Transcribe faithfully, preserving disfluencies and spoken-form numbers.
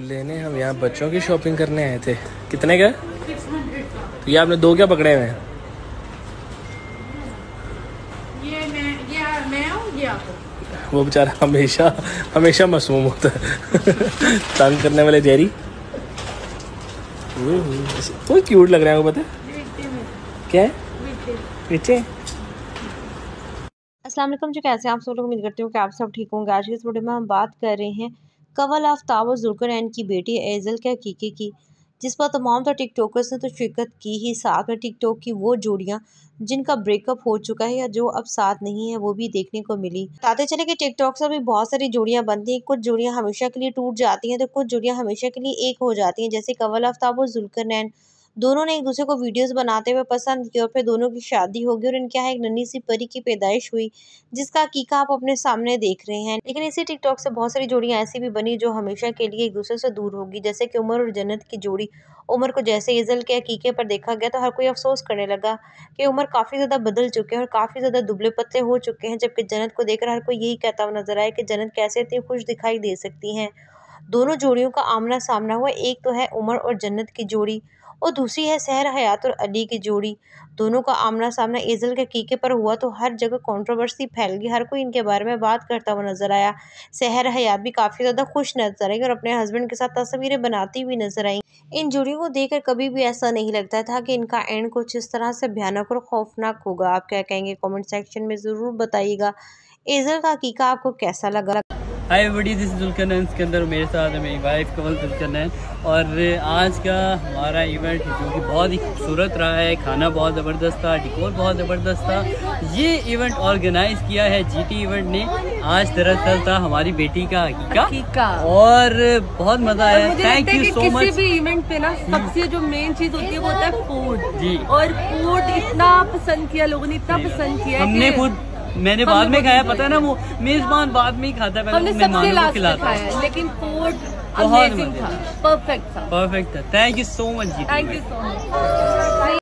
लेने हम यहाँ बच्चों की शॉपिंग करने आए थे। कितने का? तो ये आपने दो क्या पकड़े हुए हैं? ये मैं, ये मैं हूं, ये आप। वो बेचारा हमेशा हमेशा मासूम होता है। तंग करने वाले जेरी। वो क्यूट लग रहा है, आपको पता है क्या है? पीछे अस्सलाम वालेकुम जी, कैसे आप सब लोग? उम्मीद करती हूँ कि आप सब ठीक होंगे। आज के इस वीडियो में हम बात कर रहे हैं कवल आफ्ताब और ज़ुल्क़ुरनैन की बेटी ऐज़ल के हकीके की, जिस पर तमाम तर टिकटॉकर्स ने तो शिरकत की ही। साथ में टिकटॉक की वो जोड़ियाँ जिनका ब्रेकअप हो चुका है या जो अब साथ नहीं है वो भी देखने को मिली। बताते चले कि टिकटॉक से भी बहुत सारी जोड़ियाँ बनती हैं, कुछ जोड़ियाँ हमेशा के लिए टूट जाती हैं तो कुछ जोड़ियाँ हमेशा के लिए एक हो जाती हैं। जैसे कवल आफ्ताब और ज़ुल्क़ुरनैन दोनों ने एक दूसरे को वीडियोस बनाते हुए पसंद किया और फिर दोनों की शादी होगी और इनके यहाँ एक नन्ही सी परी की पैदाइश हुई, जिसका हकीका आप अपने सामने देख रहे हैं। लेकिन इसी टिकटॉक से बहुत सारी जोड़ियाँ ऐसी भी बनी जो हमेशा के लिए एक दूसरे से दूर होगी, जैसे कि उमर और जन्नत की जोड़ी। उमर को जैसे ऐज़ल के हकीके पर देखा गया तो हर कोई अफसोस करने लगा कि उमर काफ़ी ज़्यादा बदल चुके हैं और काफ़ी ज़्यादा दुबले पतले हो चुके हैं, जबकि जन्नत को देखकर हर कोई यही कहता हुआ नजर आया कि जन्नत कैसे इतनी खुश दिखाई दे सकती हैं। दोनों जोड़ियों का आमना सामना हुआ, एक तो है उमर और जन्नत की जोड़ी और दूसरी है सहर हयात और अली की जोड़ी। दोनों का आमना सामना ऐज़ल के हकीके पर हुआ तो हर जगह कंट्रोवर्सी फैल गई, हर कोई इनके बारे में बात करता हुआ नजर आया। सहर हयात भी काफ़ी ज़्यादा खुश नजर आई और अपने हस्बैंड के साथ तस्वीरें बनाती हुई नजर आई। इन जोड़ियों को देखकर कभी भी ऐसा नहीं लगता था कि इनका एंड कुछ इस तरह से भयानक और खौफनाक होगा। आप क्या कहेंगे कॉमेंट सेक्शन में ज़रूर बताइएगा। ऐज़ल का हकीका आपको कैसा लगा? Hi everybody, this Zulqarnain Sikandar, मेरे साथ मेरी वाइफ कवल ज़ुल्क़ुरनैन। और आज का हमारा इवेंट जो कि बहुत ही खूबसूरत रहा है, खाना बहुत ज़बरदस्त था, डिकोर बहुत ज़बरदस्त था। ये इवेंट ऑर्गेनाइज किया है जीटी इवेंट ने। आज दरअसल था हमारी बेटी का हकीका और बहुत मज़ा आया। Thank you so much. किसी भी इवेंट पे ना सबसे जो मेन चीज़ होती है वो होता है फूड जी, और फूड इतना पसंद किया लोगों ने, इतना पसंद किया। हमने खुद मैंने बाद में खाया, पता है ना वो मेजबान बाद में ही खाता है, पहले मेहमानों को खिलाता है। लेकिन फूड बहुत परफेक्ट था, परफेक्ट था। Thank you so much ji, thank you so much.